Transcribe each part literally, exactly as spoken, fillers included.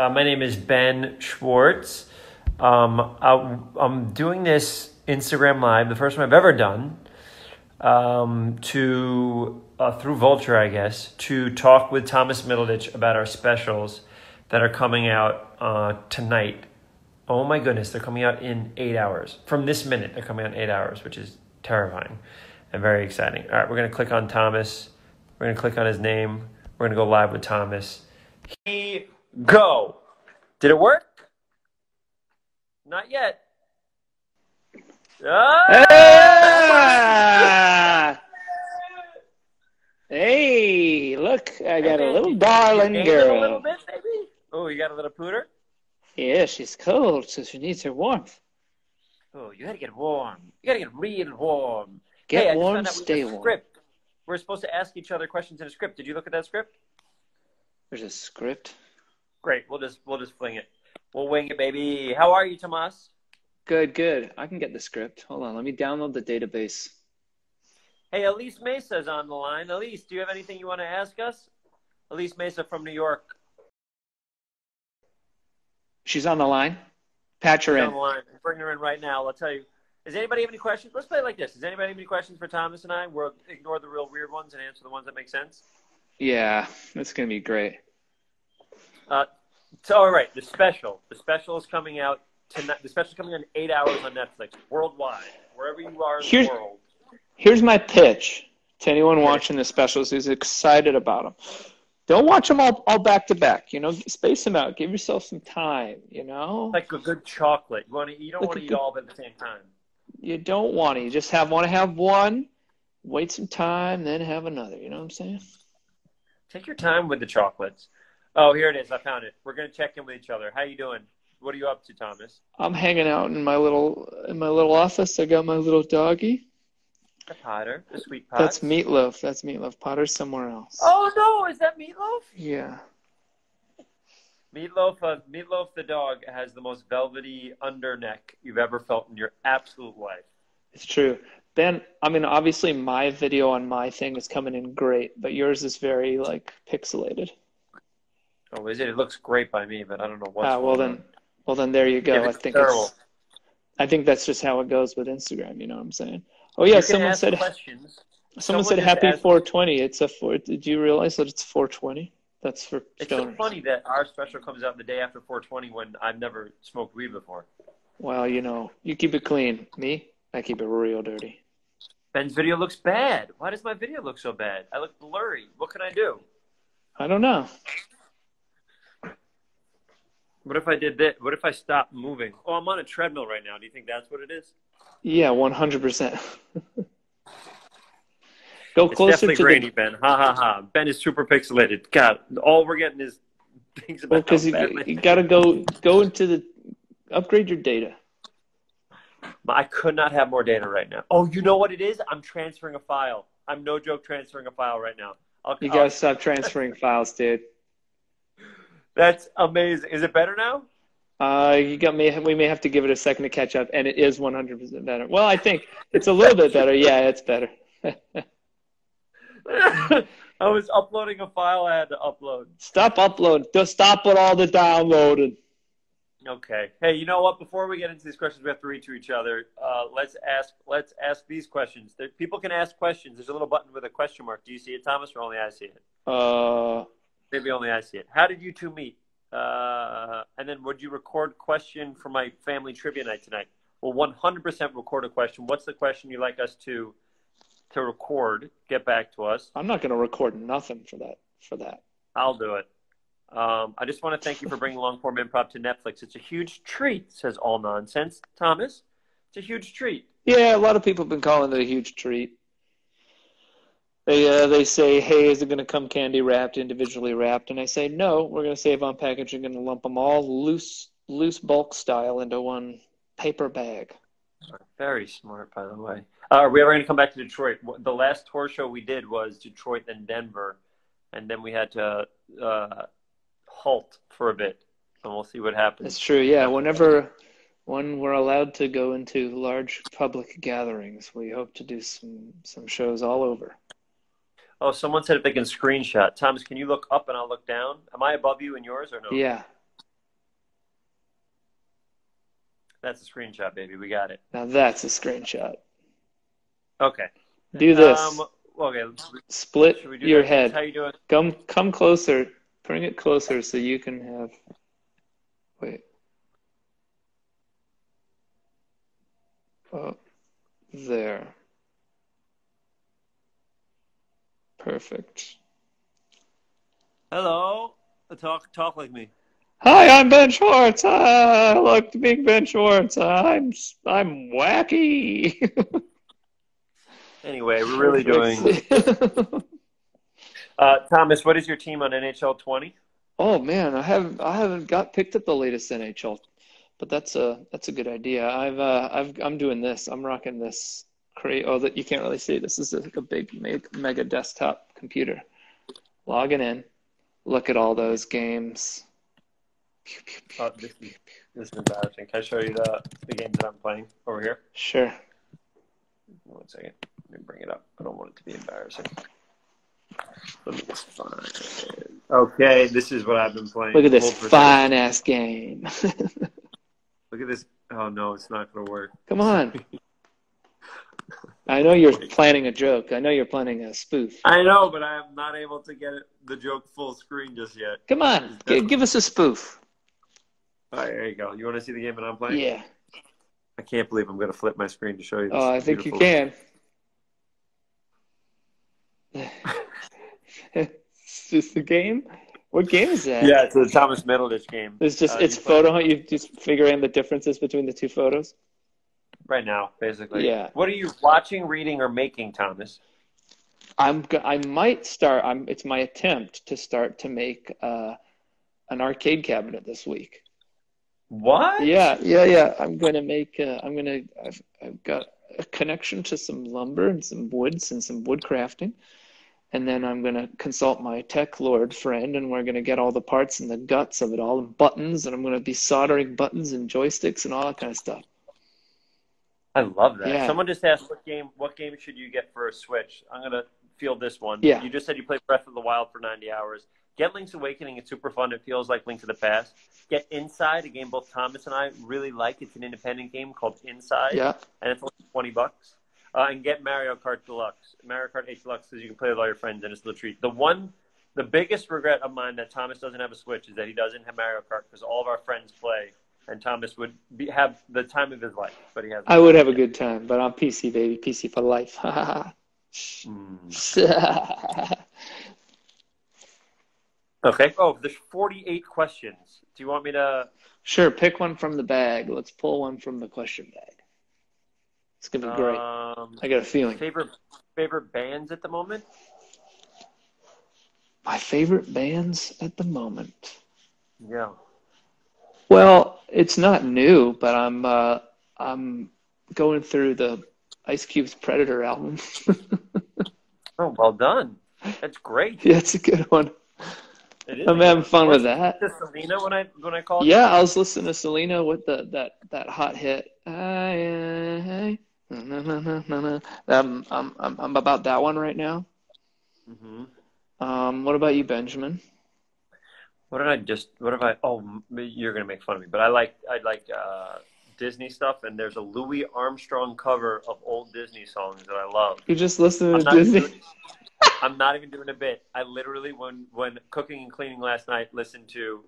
Uh, my name is Ben Schwartz. Um, I, I'm doing this Instagram Live, the first one I've ever done, um, to uh, through Vulture, I guess, to talk with Thomas Middleditch about our specials that are coming out uh, tonight. Oh my goodness, they're coming out in eight hours. From this minute, they're coming out in eight hours, which is terrifying and very exciting. All right, we're going to click on Thomas. We're going to click on his name. We're going to go live with Thomas. Here we go. Did it work? Not yet. Ah! Hey, look, I got a little darling girl. A little bit, baby. Oh, you got a little pooter? Yeah, she's cold, so she needs her warmth. Oh, you gotta get warm. You gotta get real warm. Get hey, warm, stay warm. Script. We're supposed to ask each other questions in a script. Did you look at that script? There's a script. Great. We'll just we'll just fling it. We'll wing it, baby. How are you, Tomas? Good, good. I can get the script. Hold on. Let me download the database. Hey, Elise Mesa's on the line. Elise, do you have anything you want to ask us? Elise Mesa from New York. She's on the line. Patch her She's in. On the line. Bring her in right now. I'll tell you. Does anybody have any questions? Let's play it like this. Does anybody have any questions for Thomas and I? We'll ignore the real weird ones and answer the ones that make sense. Yeah, that's going to be great. Uh, So, all right, the special. The special is coming out tonight. The special is coming out in eight hours on Netflix, worldwide, wherever you are in here's, the world. Here's my pitch to anyone watching the specials who's excited about them. Don't watch them all, all back to back. You know, space them out. Give yourself some time, you know? Like a good chocolate. You, wanna, you don't like want to eat good, all of them at the same time. You don't want to. You just have want to have one, wait some time, then have another. You know what I'm saying? Take your time with the chocolates. Oh, here it is. I found it. We're going to check in with each other. How you doing? What are you up to, Thomas? I'm hanging out in my little in my little office. I got my little doggy. The Potter, the sweet Potter. That's Meatloaf. That's Meatloaf. Potter's somewhere else. Oh, no. Is that Meatloaf? Yeah. Meatloaf, uh, Meatloaf the dog has the most velvety underneck you've ever felt in your absolute life. It's true. Ben, I mean, obviously my video on my thing is coming in great, but yours is very, like, pixelated. Oh, is it? It looks great by me, but I don't know what's ah, well going then, on. Well, then there you go. Yeah, I think terrible. It's, I think that's just how it goes with Instagram. You know what I'm saying? Oh, yeah. Someone said, questions. someone said, someone said happy four twenty. It's a four. Did you realize that it's four twenty? That's for stoners. It's so funny that our special comes out the day after four twenty when I've never smoked weed before. Well, you know, you keep it clean. Me, I keep it real dirty. Ben's video looks bad. Why does my video look so bad? I look blurry. What can I do? I don't know. What if I did that? What if I stopped moving? Oh, I'm on a treadmill right now. Do you think that's what it is? Yeah, one hundred percent. Go it's closer definitely to grainy, the... Ben. Ha, ha, ha. Ben is super pixelated. God, all we're getting is things about well, how bad you, you got to go go into the... Upgrade your data. I could not have more data right now. Oh, you know what it is? I'm transferring a file. I'm no joke transferring a file right now. I'll, you got to stop transferring files, dude. That's amazing. Is it better now? Uh, you got me. We may have to give it a second to catch up, and it is one hundred percent better. Well, I think it's a little bit better. Yeah, it's better. I was uploading a file I had to upload. Stop uploading. Just stop with all the downloading. Okay. Hey, you know what? Before we get into these questions, we have to read to each other. Uh, let's ask Let's ask these questions. There, people can ask questions. There's a little button with a question mark. Do you see it, Thomas, or only I see it? Uh... Maybe only I see it. How did you two meet? Uh, and then would you record question for my family trivia night tonight? We'll one hundred percent record a question. What's the question you'd like us to to record? Get back to us. I'm not going to record nothing for that. For that, I'll do it. Um, I just want to thank you for bringing long-form improv to Netflix. It's a huge treat, says All Nonsense. Thomas, it's a huge treat. Yeah, a lot of people have been calling it a huge treat. They, uh, they say, hey, is it going to come candy wrapped, individually wrapped? And I say, no, we're going to save on packaging and lump them all loose, loose bulk style into one paper bag. Very smart, by the way. Uh, are we ever going to come back to Detroit? The last tour show we did was Detroit and Denver, and then we had to uh, halt for a bit, and we'll see what happens. That's true, yeah. Whenever when we're allowed to go into large public gatherings, we hope to do some, some shows all over. Oh, someone said if they can screenshot. Thomas, can you look up and I'll look down? Am I above you and yours or no? Yeah. That's a screenshot, baby. We got it. Now that's a screenshot. Okay. Do this. Um, okay. Split your that? head. How you doing? Come, come closer. Bring it closer so you can have. Wait. Oh, there. Perfect. Hello. Talk, talk like me. Hi, I'm Ben Schwartz. I like to be Ben Schwartz. I'm I'm wacky. Anyway, we're really doing. uh, Thomas, what is your team on N H L twenty? Oh man, I haven't I haven't got picked up the latest N H L, but that's a that's a good idea. I've uh, I've I'm doing this. I'm rocking this. Cra oh, that you can't really see. This is like a big mega desktop computer. Logging in. Look at all those games. Oh, this, is, this is embarrassing. Can I show you the, the game that I'm playing over here? Sure. One second. Let me bring it up. I don't want it to be embarrassing. Let me just find it. Okay, this is what I've been playing. Look at this fine-ass game. Look at this. Oh, no, it's not going to work. Come on. I know you're planning a joke. I know you're planning a spoof. I know, but I'm not able to get it, the joke full screen just yet. Come on. G give us a spoof. All right, there you go. You want to see the game that I'm playing? Yeah. I can't believe I'm going to flip my screen to show you this. Oh, I think you can. It's just a game? What game is that? Yeah, it's the Thomas Middleditch game. It's just, uh, it's you photo hunt. You just figure in the differences between the two photos? Right now, basically. Yeah. What are you watching, reading, or making, Thomas? I'm, I might start, I'm, it's my attempt to start to make uh, an arcade cabinet this week. What? Yeah, yeah, yeah. I'm gonna make. Uh, I'm gonna. I've, I've got a connection to some lumber and some woods and some wood crafting, and then I'm gonna consult my tech lord friend, and we're gonna get all the parts and the guts of it all, and buttons, and I'm gonna be soldering buttons and joysticks and all that kind of stuff. I love that. Yeah. Someone just asked what game. What game should you get for a Switch? I'm gonna field this one. Yeah. You just said you played Breath of the Wild for ninety hours. Get Link's Awakening. It's super fun. It feels like Link to the Past. Get Inside, a game both Thomas and I really like. It's an independent game called Inside. Yeah. And it's only twenty bucks. Uh, and get Mario Kart Deluxe. Mario Kart eight Deluxe says you can play with all your friends and it's a little treat. The one, the biggest regret of mine that Thomas doesn't have a Switch is that he doesn't have Mario Kart because all of our friends play and Thomas would be, have the time of his life. But he has. I would have a good time, but I'm P C, baby. P C for life. mm. Okay. Oh, there's forty-eight questions. Do you want me to? Sure. Pick one from the bag. Let's pull one from the question bag. It's going to be great. Um, I got a feeling. Favorite, favorite bands at the moment? My favorite bands at the moment? Yeah. Well, it's not new, but I'm, uh, I'm going through the Ice Cube's Predator album. Oh, well done. That's great. Yeah, it's a good one. I'm having fun with that. To Selena when I when I called. Yeah, I was listening to Selena with the that that hot hit. I, I, na, na, na, na, na. Um, I'm I'm I'm about that one right now. Mm-hmm. Um, what about you, Benjamin? What did I just? What have I? Oh, you're gonna make fun of me, but I like I like uh, Disney stuff, and there's a Louis Armstrong cover of old Disney songs that I love. You just listen to Disney. Doing, I'm not even doing a bit. I literally, when, when cooking and cleaning last night, listened to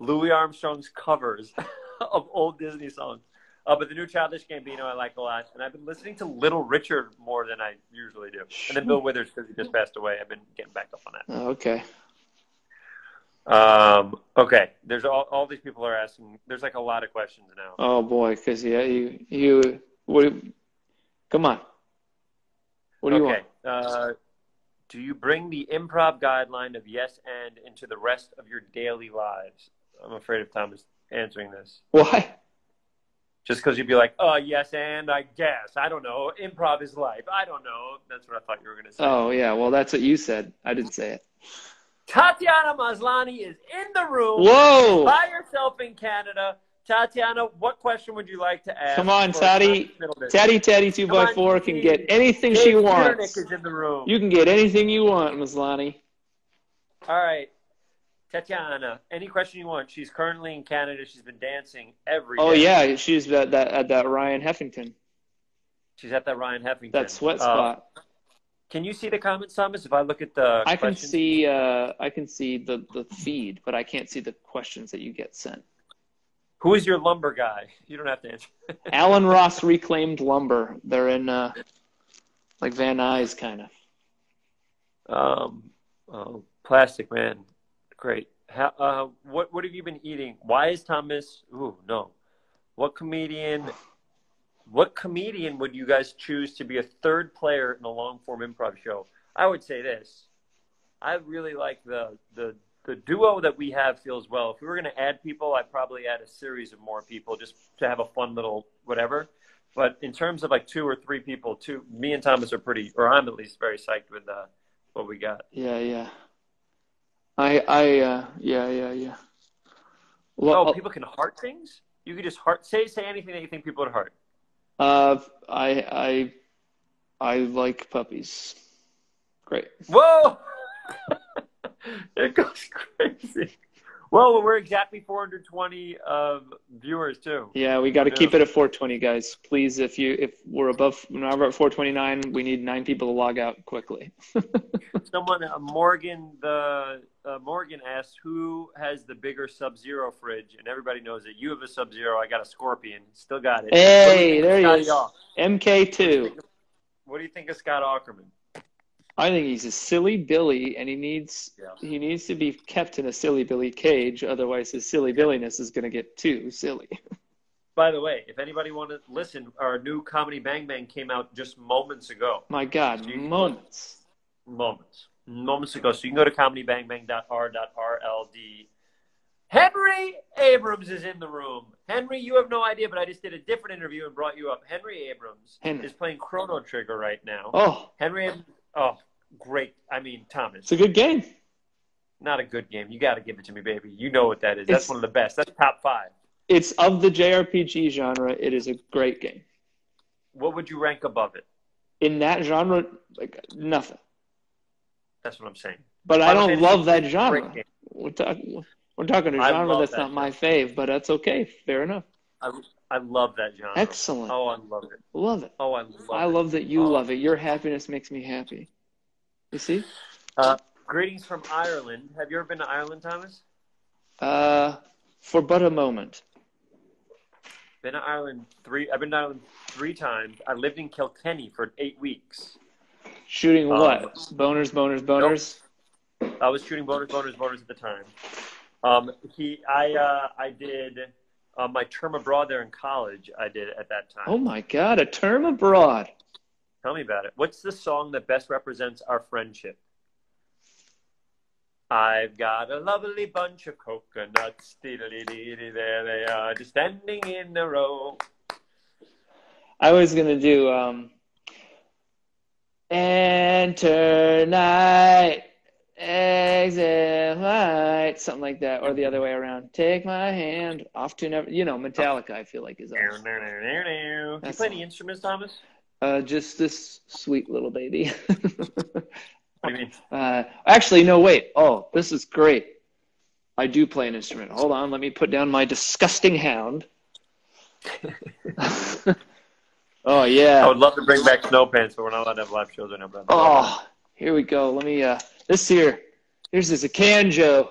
Louis Armstrong's covers of old Disney songs. Uh, but the new Childish Gambino I like a lot. And I've been listening to Little Richard more than I usually do. And then Bill Withers, because he just passed away. I've been getting back up on that. Oh, okay. Um, okay. There's all, all these people are asking. There's like a lot of questions now. Oh, boy. Because, yeah, you, you, what, come on. What do okay. you want? Uh, Do you bring the improv guideline of yes and into the rest of your daily lives? I'm afraid of Thomas answering this. Why? Just because you'd be like, oh, yes and I guess. I don't know. Improv is life. I don't know. That's what I thought you were going to say. Oh, yeah. Well, that's what you said. I didn't say it. Tatiana Maslany is in the room. Whoa. By herself in Canada. Tatiana, what question would you like to ask? Come on, Tati. Tati, Tati, two by four can get anything she wants. You can get anything you want, Maslany. All right. Tatiana, any question you want. She's currently in Canada. She's been dancing every oh, day. Oh, yeah. She's at that, at that Ryan Heffington. She's at that Ryan Heffington. That sweat spot. Uh, can you see the comments, Thomas, if I look at the I questions? can see, uh, I can see the, the feed, but I can't see the questions that you get sent. Who is your lumber guy? You don't have to answer. Alan Ross Reclaimed Lumber. They're in, uh, like, Van Nuys, kind of. Um, oh, Plastic Man. Great. How, uh, what what have you been eating? Why is Thomas? Ooh, no. What comedian? What comedian would you guys choose to be a third player in a long form improv show? I would say this. I really like the the the duo that we have. Feels well. If we were going to add people, I'd probably add a series of more people just to have a fun little whatever. But in terms of like two or three people, two me and Thomas are pretty, or I'm at least very psyched with uh, what we got. Yeah, yeah. I, I, uh, yeah, yeah, yeah. Well, oh, people can heart things? You can just heart, say, say anything that you think people would heart. Uh, I, I, I like puppies. Great. Whoa! It goes crazy. Well, we're exactly four hundred twenty uh, viewers, too. Yeah, we got to keep it at four twenty, guys. Please, if you if we're above, now we're at four twenty-nine, we need nine people to log out quickly. Someone, uh, Morgan, the uh, Morgan asks, who has the bigger Sub-Zero fridge? And everybody knows that you have a Sub-Zero. I got a Scorpion. Still got it. Hey, there he is. M K two. What do you think of Scott Aukerman? I think he's a silly Billy, and he needs yeah. he needs to be kept in a silly Billy cage. Otherwise, his silly Billiness is going to get too silly. By the way, if anybody wanted to listen, our new Comedy Bang Bang came out just moments ago. My God, so moments. Can, moments. Moments ago. So you can go to comedy bang bang dot r dot r l d. Henry Abrams is in the room. Henry, you have no idea, but I just did a different interview and brought you up. Henry Abrams Henry. is playing Chrono Trigger right now. Oh, Henry Abrams. Oh, great. I mean, Thomas. It's a good game. Not a good game. You got to give it to me, baby. You know what that is. It's, That's one of the best. That's top five. It's of the J R P G genre. It is a great game. What would you rank above it? In that genre, like nothing. That's what I'm saying. But I don't love that genre. We're, talk, we're talking a genre that's not my fave, but that's okay. Fair enough. I, I love that genre. Excellent. Oh, I love it. Love it. Oh, I love it. I love that you oh. love it. Your happiness makes me happy. You see? Uh, greetings from Ireland. Have you ever been to Ireland, Thomas? Uh, for but a moment. Been to Ireland three. I've been to Ireland three times. I lived in Kilkenny for eight weeks. Shooting um, what? Boners, boners, boners. Nope. I was shooting boners, boners, boners at the time. Um, he, I, uh, I did. Uh, my term abroad there in college, I did at that time. Oh, my God, a term abroad. Tell me about it. What's the song that best represents our friendship? I've got a lovely bunch of coconuts. Dee -dee -dee -dee, there they are, just standing in a row. I was going to do, um, enter night. Exit light, something like that, or the other way around. Take my hand off to never, you know, Metallica. I feel like is. Awesome. Do you play any instruments, Thomas? Uh, just this sweet little baby. What do you mean? Uh, actually, no. Wait. Oh, this is great. I do play an instrument. Hold on, let me put down my disgusting hound. Oh yeah. I would love to bring back snow pants, but we're not allowed to have live shows right now. Oh, here we go. Let me. Uh, This here, here's this a canjo.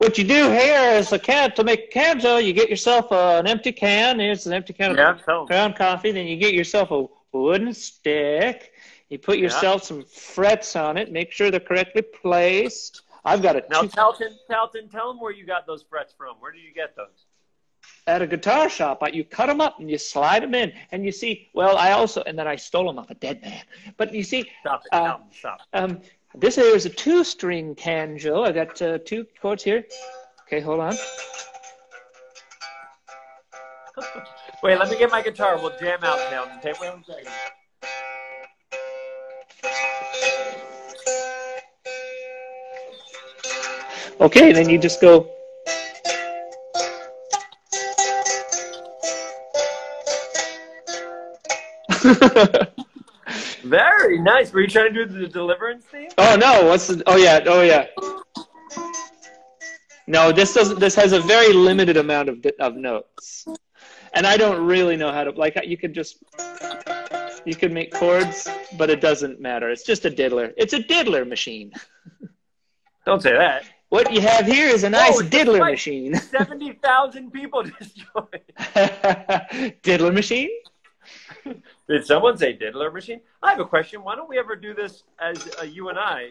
What you do here is a can to make a canjo. You get yourself uh, an empty can. Here's an empty can yeah, of ground coffee. Then you get yourself a wooden stick. You put yourself yeah. some frets on it. Make sure they're correctly placed. I've got a now, Talton, Talton, tell them where you got those frets from. Where did you get those? At a guitar shop. You cut them up and you slide them in, and you see. Well, I also and then I stole them off a dead man. But you see, stop it, um, Talton, stop. Um, This here is a two-string banjo. I got uh, two chords here. Okay, hold on. Wait, let me get my guitar. We'll jam out now. Take one second. Okay, then you just go. Very nice. Were you trying to do the Deliverance theme? Oh, no. What's the... Oh, yeah. Oh, yeah. No, this doesn't. This has a very limited amount of of notes, and I don't really know how to like. You could just you could make chords, but it doesn't matter. It's just a diddler. It's a diddler machine. Don't say that. What you have here is a nice oh, diddler like machine. Seventy thousand people just joined. Diddler machine. Did someone say diddler machine? I have a question. Why don't we ever do this as uh, you and I?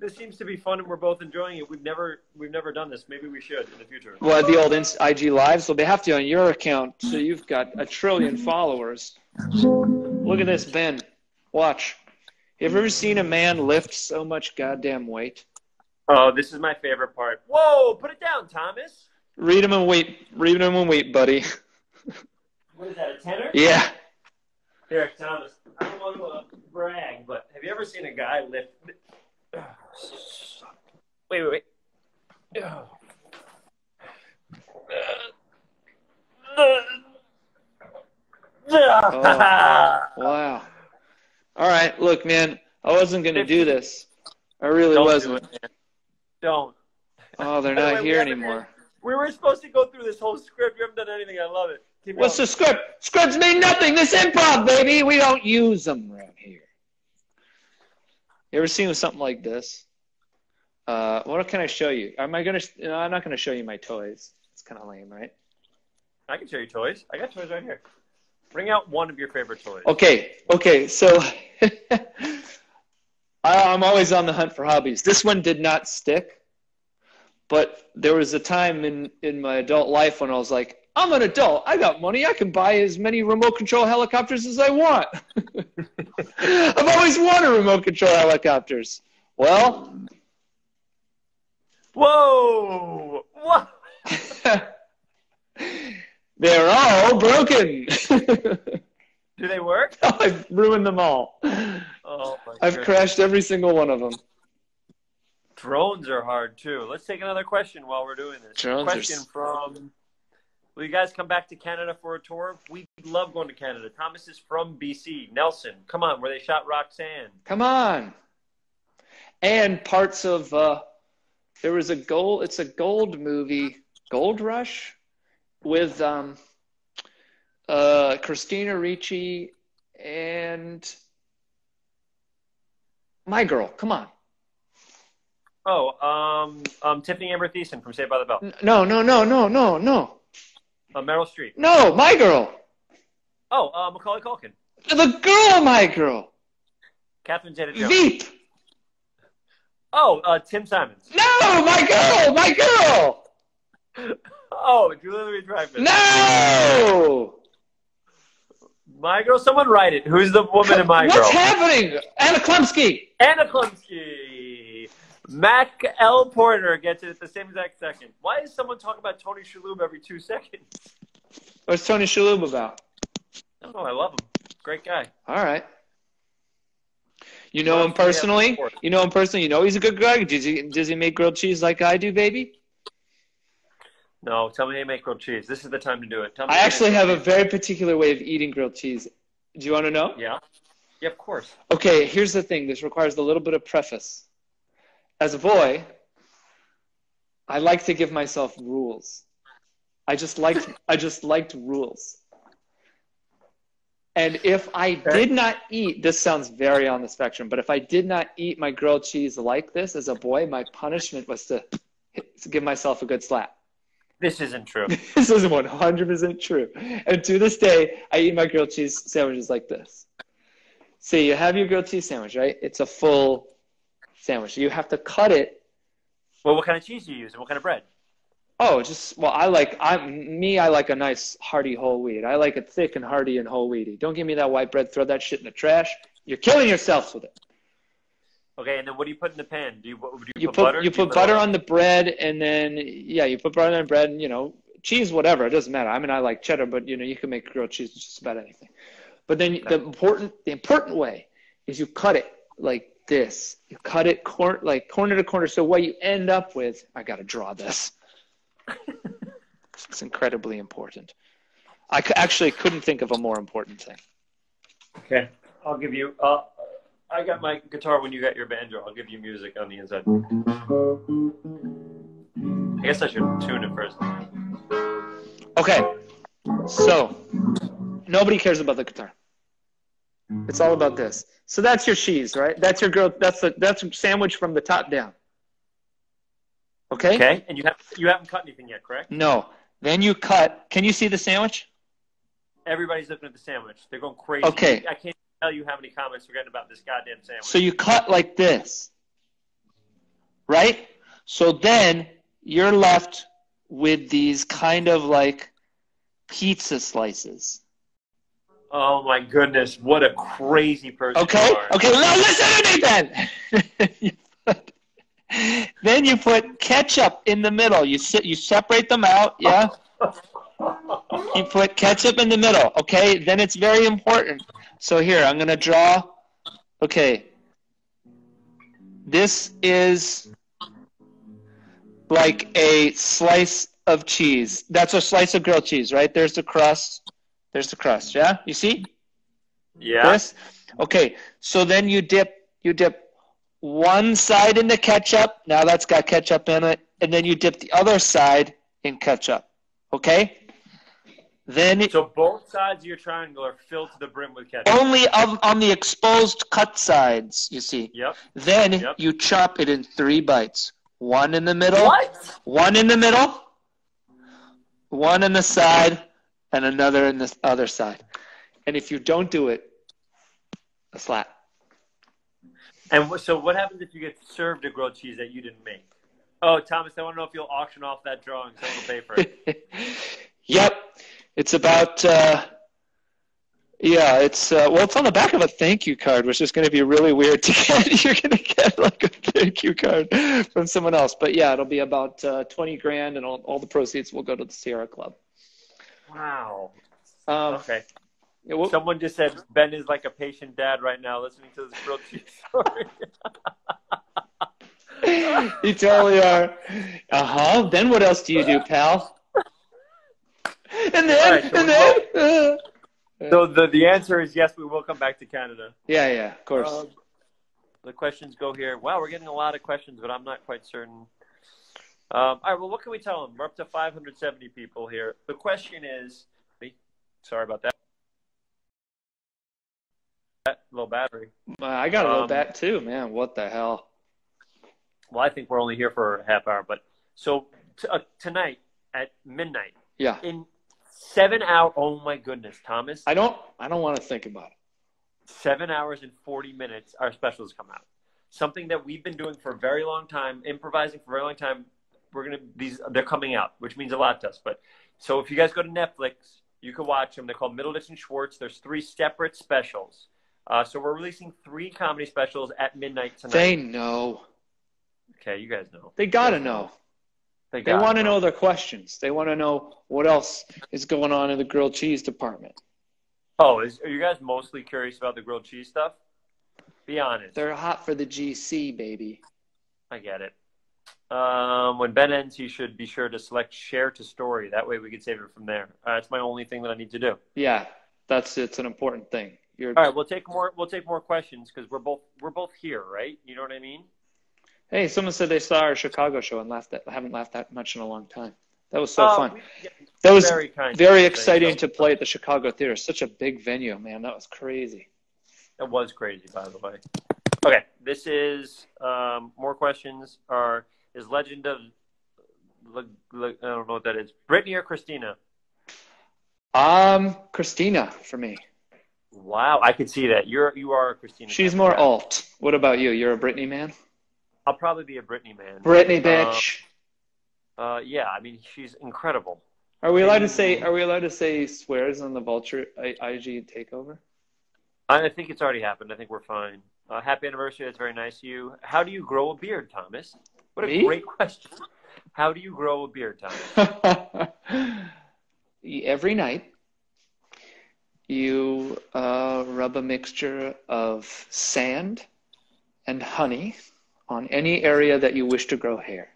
This seems to be fun, and we're both enjoying it. We've never, we've never done this. Maybe we should in the future. Well, the old I G lives. Well, they have to on your account, so you've got a trillion followers. Look at this, Ben. Watch. Have you ever seen a man lift so much goddamn weight? Oh, this is my favorite part. Whoa! Put it down, Thomas. Read him and wait. Read him and wait, buddy. What is that? A tenor? Yeah. Here, Thomas. I don't want to brag, but have you ever seen a guy lift? Wait, wait, wait. Oh. Wow. All right, look, man, I wasn't going to do this. I really Don't wasn't. Do it, Don't. Oh, they're not way, here we anymore. We were supposed to go through this whole script. You haven't done anything. I love it. Keep What's going. The script? Scripts mean nothing. This improv, baby. We don't use them around here. You ever seen something like this? Uh, what can I show you? Am I gonna? No, I'm not gonna show you my toys. It's kind of lame, right? I can show you toys. I got toys right here. Bring out one of your favorite toys. Okay. Okay. So I, I'm always on the hunt for hobbies. This one did not stick, but there was a time in in my adult life when I was like, I'm an adult. I got money. I can buy as many remote control helicopters as I want. I've always wanted remote control helicopters. Well. Whoa. What? They're all broken. Do they work? Oh, I've ruined them all. Oh, my I've goodness. crashed every single one of them. Drones are hard, too. Let's take another question while we're doing this. Drones question are... from... Will you guys come back to Canada for a tour? We love going to Canada. Thomas is from B C. Nelson, come on, where they shot Roxanne. Come on. And parts of, uh, there was a gold, it's a gold movie, Gold Rush, with um, uh, Christina Ricci and my girl, come on. Oh, um, um, Tiffany Amber Thiessen from Saved by the Bell. No, no, no, no, no, no. Uh, Meryl Streep. No, My Girl. Oh, uh, Macaulay Culkin. The girl, My Girl. Catherine Zeta-Jones. Veep. Oh, uh, Tim Simons. No, My Girl, My Girl. Oh, Julia Louis-Dreyfus. No. My Girl, someone write it. Who's the woman in My Girl? What's happening? Anna Klumsky. Anna Klumsky. Mac L. Porter gets it at the same exact second. Why is someone talking about Tony Shalhoub every two seconds? What's Tony Shalhoub about? Oh, I love him. Great guy. All right. You know well, him personally? You know him personally? You know he's a good guy? Does he, does he make grilled cheese like I do, baby? No, tell me how you make grilled cheese. This is the time to do it. Tell me I actually have a very particular way of eating grilled cheese. Do you want to know? Yeah. Yeah, of course. Okay, here's the thing. This requires a little bit of preface. As a boy, I like to give myself rules. I just liked, I just liked rules. And if I did not eat, this sounds very on the spectrum, but if I did not eat my grilled cheese like this as a boy, my punishment was to, to give myself a good slap. This isn't true. This is one hundred percent true. And to this day, I eat my grilled cheese sandwiches like this. See, you have your grilled cheese sandwich, right? It's a full... sandwich. You have to cut it. Well, what kind of cheese do you use and what kind of bread? Oh, just, well, I like, I, me, I like a nice hearty whole wheat. I like it thick and hearty and whole wheaty. Don't give me that white bread. Throw that shit in the trash. You're killing yourselves with it. Okay, and then what do you put in the pan? Do you, do you, you put, put butter? You put, put butter on the bread and then, yeah, you put butter on the bread and, you know, cheese, whatever. It doesn't matter. I mean, I like cheddar, but, you know, you can make grilled cheese with just about anything. But then okay. the important, the important way is you cut it like, this you cut it cor like corner to corner, so what you end up with, I gotta draw this. It's incredibly important. I c actually couldn't think of a more important thing. Okay, I'll give you. Uh, I got my guitar when you got your banjo. I'll give you music on the inside. I guess I should tune it first. Okay. So, nobody cares about the guitar. It's all about this. So that's your she's, right? That's your girl. That's the that's sandwich from the top down. Okay? Okay. And you have you haven't cut anything yet, correct? No. Then you cut. Can you see the sandwich? Everybody's looking at the sandwich. They're going crazy. Okay. I can't tell you how many comments we're getting about this goddamn sandwich. So you cut like this. Right? So then you're left with these kind of like pizza slices. Oh my goodness, what a crazy person. Okay, you are. Okay, now listen to me then. you put, then you put ketchup in the middle. You sit, you separate them out, yeah? You put ketchup in the middle, okay? Then it's very important. So here, I'm going to draw. Okay. This is like a slice of cheese. That's a slice of grilled cheese, right? There's the crust. There's the crust, yeah? You see? Yeah. This? Okay, so then you dip, you dip one side in the ketchup. Now that's got ketchup in it. And then you dip the other side in ketchup, okay? Then it, so both sides of your triangle are filled to the brim with ketchup. Only of, on the exposed cut sides, you see. Yep. Then yep. you chop it in three bites. One in the middle. What? One in the middle. One in the side and another in the other side. And if you don't do it, a slap. And so what happens if you get served a grilled cheese that you didn't make? Oh, Thomas, I want to know if you'll auction off that drawing so I'll pay for it. Yep. It's about, uh, yeah, it's, uh, well, it's on the back of a thank you card, which is going to be really weird to get. You're going to get like a thank you card from someone else. But yeah, it'll be about uh, twenty grand and all, all the proceeds will go to the Sierra Club. Wow. Um, okay. Yeah, well, someone just said, Ben is like a patient dad right now listening to this grilled cheese story. You totally are. Uh-huh. Then what else do you do, pal? And then, right, so and then. Will, uh, so the, the answer is yes, we will come back to Canada. Yeah, yeah, of course. Um, the questions go here. Wow, we're getting a lot of questions, but I'm not quite certain. Um, all right, well, what can we tell them? We're up to five hundred seventy people here. The question is, sorry about that. that low battery. Uh, I got a low um, bat too, man. What the hell? Well, I think we're only here for a half hour, but so t uh, tonight at midnight. Yeah. In Seven hours. Oh my goodness, Thomas. I don't. I don't want to think about it. Seven hours and forty minutes. Our specials come out. Something that we've been doing for a very long time, improvising for a very long time. We're gonna these. They're coming out, which means a lot to us. But so if you guys go to Netflix, you can watch them. They're called Middleditch and Schwartz. There's three separate specials. Uh, so we're releasing three comedy specials at midnight tonight. They know. Okay, you guys know. They gotta know. They, they want to know their questions. They want to know what else is going on in the grilled cheese department. Oh, is, are you guys mostly curious about the grilled cheese stuff? Be honest. They're hot for the G C, baby. I get it. Um, when Ben ends, he should be sure to select share to story. That way we can save it from there. Uh, it's my only thing that I need to do. Yeah, that's it's an important thing. You're... All right, we'll take more. We'll take more questions because we're both we're both here, right? You know what I mean? Hey, someone said they saw our Chicago show and laughed at, haven't laughed that much in a long time. That was so oh, fun. Yeah, that was very, kind very exciting thing. to play at the Chicago theater. Such a big venue, man. That was crazy. That was crazy, by the way. Okay, this is um, more questions. Are is Legend of Le, Le, I don't know what that is. Brittany or Christina? Um, Christina for me. Wow, I can see that. You're you are a Christina. She's more alt. What about you? You're a Brittany man. I'll probably be a Britney man. Britney bitch. Uh, uh, yeah, I mean she's incredible. Are we allowed and, to say? Are we allowed to say swears on the Vulture I G takeover? I think it's already happened. I think we're fine. Uh, happy anniversary. That's very nice of you. How do you grow a beard, Thomas? What a Me? great question. How do you grow a beard, Thomas? Every night, you uh, rub a mixture of sand and honey on any area that you wish to grow hair.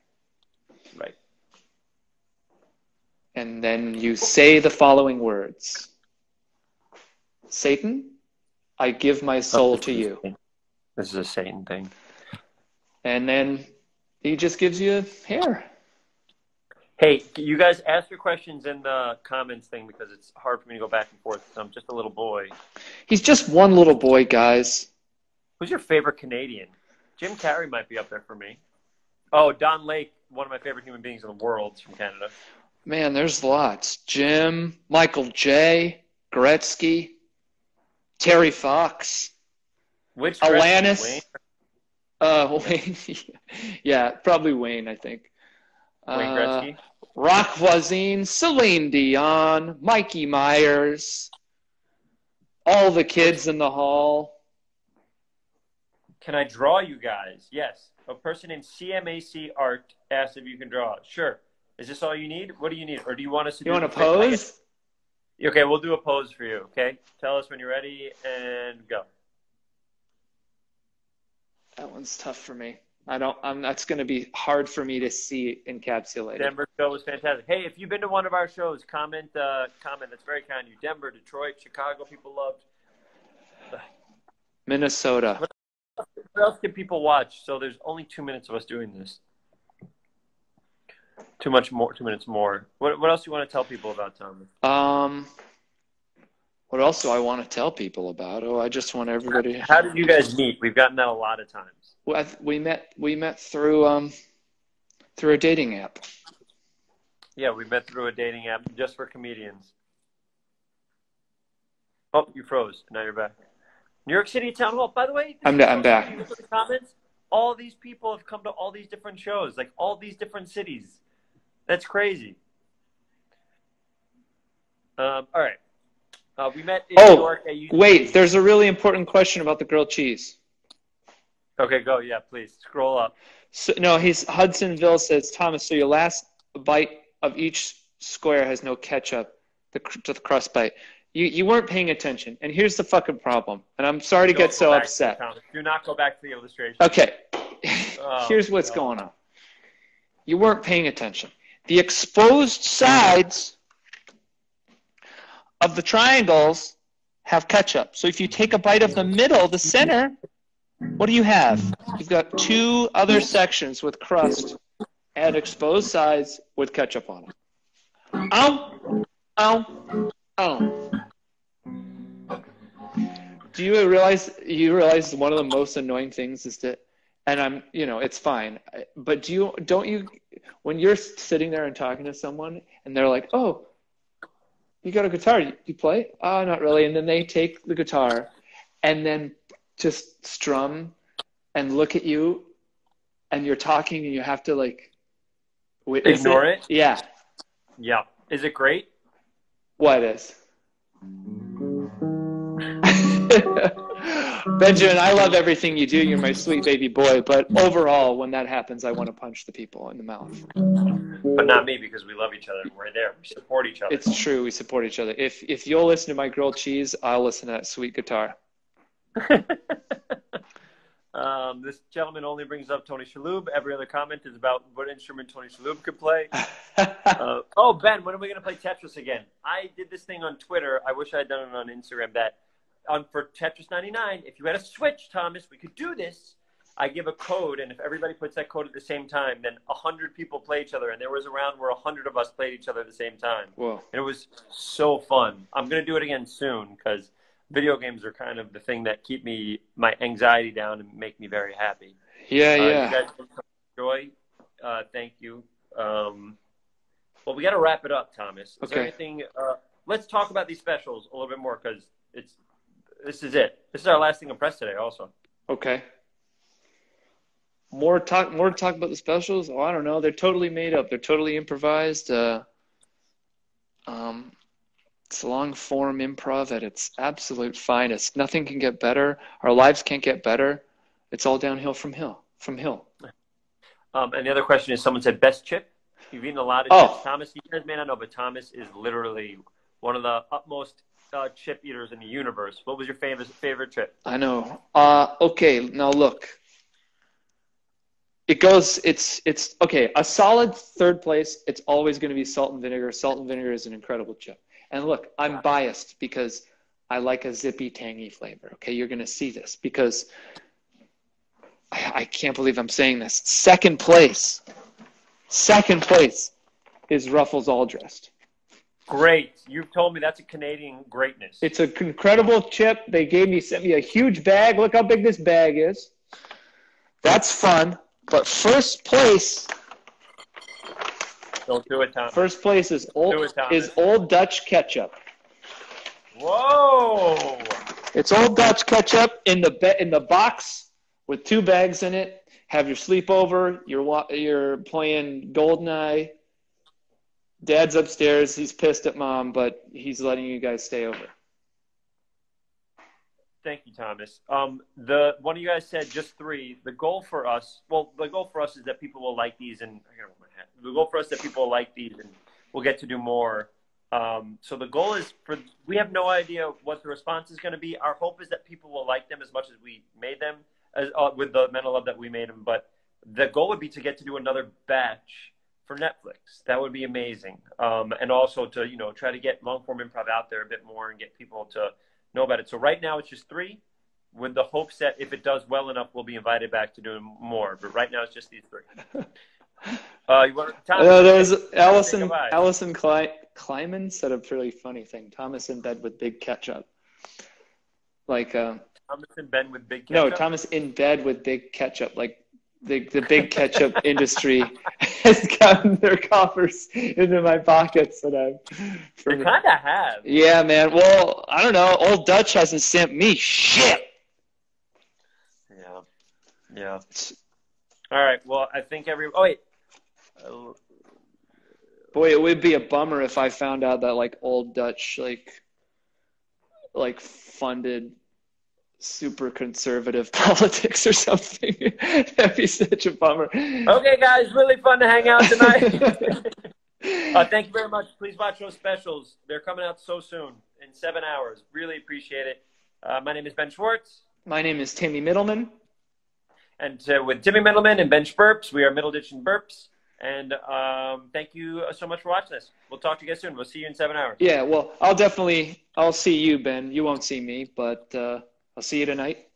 Right. And then you say the following words. Satan, I give my soul oh, to you. This is a Satan thing. And then he just gives you hair. Hey, you guys ask your questions in the comments thing because it's hard for me to go back and forth because I'm just a little boy. He's just one little boy, guys. Who's your favorite Canadian? Jim Carrey might be up there for me. Oh, Don Lake, one of my favorite human beings in the world, is from Canada. Man, there's lots. Jim, Michael J., Gretzky, Terry Fox. Which Alanis? Wayne? Uh, Wayne. Yeah, probably Wayne, I think. Wayne Gretzky. Uh, Rock Voisine, Celine Dion, Mikey Myers, all the kids in the hall. Can I draw you guys? Yes. A person in C M A C Art asked if you can draw. Sure. Is this all you need? What do you need? Or do you want us to you do You want a pose? Like okay, we'll do a pose for you, okay? Tell us when you're ready and go. That one's tough for me. I don't I'm that's gonna be hard for me to see encapsulated. Denver show was fantastic. Hey, if you've been to one of our shows, comment uh comment. That's very kind of you. Denver, Detroit, Chicago, people loved Minnesota. Let's What else can people watch? So there's only two minutes of us doing this. Too much more. Two minutes more. What What else do you want to tell people about, Thomas? Um, what else do I want to tell people about? Oh, I just want everybody. How did you guys meet? We've gotten that a lot of times. Well, I, we met. We met through um, through a dating app. Yeah, we met through a dating app just for comedians. Oh, you froze. Now you're back. New York City Town Hall. By the way, I'm, I'm back. Comments, all these people have come to all these different shows, like all these different cities. That's crazy. Um, all right. Uh, we met in oh, New York. At wait, there's a really important question about the grilled cheese. Okay, go. Yeah, please. Scroll up. So, no, he's, Hudsonville says, Thomas, so your last bite of each square has no ketchup the, to the crust bite. You, you weren't paying attention, and here's the fucking problem. And I'm sorry to get so upset. Do not go back to the illustration. Okay, oh, here's what's no. going on. You weren't paying attention. The exposed sides of the triangles have ketchup. So if you take a bite of the middle, the center, what do you have? You've got two other sections with crust and exposed sides with ketchup on it. Ow, ow, ow. Do you realize you realize one of the most annoying things is that, and I'm, you know, it's fine, but do you, don't you, when you're sitting there and talking to someone and they're like, oh, you got a guitar, you, you play? Oh, not really. And then they take the guitar and then just strum and look at you and you're talking and you have to like witness Ignore it. it? Yeah. Yeah. Is it great? What is? Benjamin, I love everything you do. You're my sweet baby boy. But overall, when that happens, I want to punch the people in the mouth. But not me, because we love each other. We're there. We support each other. It's true. We support each other. If if you'll listen to my grilled cheese, I'll listen to that sweet guitar. um, this gentleman only brings up Tony Shalhoub. Every other comment is about what instrument Tony Shalhoub could play. uh, oh, Ben, when are we going to play Tetris again? I did this thing on Twitter. I wish I had done it on Instagram that. On for Tetris ninety-nine, if you had a Switch, Thomas, we could do this. I give a code, and if everybody puts that code at the same time, then one hundred people play each other. And there was a round where one hundred of us played each other at the same time. Whoa. And it was so fun. I'm going to do it again soon because video games are kind of the thing that keep me my anxiety down and make me very happy. Yeah, uh, yeah. You guys enjoy. Uh, thank you. Um, well, we got to wrap it up, Thomas. Is okay. there anything? Uh, let's talk about these specials a little bit more because it's – This is it. This is our last thing of press today also. Okay. More talk more to talk about the specials? Oh, I don't know. They're totally made up. They're totally improvised. Uh, um, it's long-form improv at its absolute finest. Nothing can get better. Our lives can't get better. It's all downhill from hill. From hill. Um, and the other question is someone said, best chip? You've eaten a lot of oh. chips. Thomas, you guys may not know, but Thomas is literally one of the utmost – Uh, chip eaters in the universe. What was your favorite favorite chip? I know. Uh, okay, now look. It goes. It's it's okay. A solid third place. It's always going to be salt and vinegar. Salt and vinegar is an incredible chip. And look, I'm wow. biased because I like a zippy, tangy flavor. Okay, you're going to see this because I, I can't believe I'm saying this. Second place. Second place. is Ruffles All Dressed. Great. You've told me that's a Canadian greatness. It's an incredible chip. They gave me, sent me a huge bag. Look how big this bag is. That's fun. But first place. Don't do it, Thomas. First place is old, it, is Old Dutch ketchup. Whoa. It's Old Dutch ketchup in the, in the box with two bags in it. Have your sleepover. You're, you're playing Goldeneye. Dad's upstairs. He's pissed at mom, but he's letting you guys stay over. Thank you, Thomas. Um, the one of you guys said just three. The goal for us, well, the goal for us is that people will like these, and I gotta roll my hat. The goal for us is that people will like these, and we'll get to do more. Um, so the goal is for we have no idea what the response is going to be. Our hope is that people will like them as much as we made them, as uh, with the mental love that we made them. But the goal would be to get to do another batch for Netflix. That would be amazing. Um, and also to, you know, try to get long form improv out there a bit more and get people to know about it. So right now it's just three with the hopes that if it does well enough, we'll be invited back to doing more. But right now it's just these three. uh, you want to, uh, there's Allison, Allison Kly Kleiman said a really funny thing. Thomas in bed with big ketchup. Like, uh, Thomas in bed with big ketchup? No, Thomas in bed with big ketchup. Like, The, the big ketchup industry has gotten their coffers into my pockets. And I'm they kind of have. Yeah, man. Well, I don't know. Old Dutch hasn't sent me shit. Yeah. Yeah. All right. Well, I think every – oh, wait. Uh, Boy, it would be a bummer if I found out that, like, Old Dutch, like, like funded – super conservative politics or something. That'd be such a bummer. Okay, guys, really fun to hang out tonight. uh, thank you very much. Please watch those specials. They're coming out so soon, in seven hours. Really appreciate it. Uh, my name is Ben Schwartz. My name is Timmy Middleman. And uh, with Timmy Middleman and Ben Schwartz, we are Middleditch and Burps. And um, thank you so much for watching us. We'll talk to you guys soon. We'll see you in seven hours. Yeah, well, I'll definitely, I'll see you, Ben. You won't see me, but... Uh, I'll see you tonight.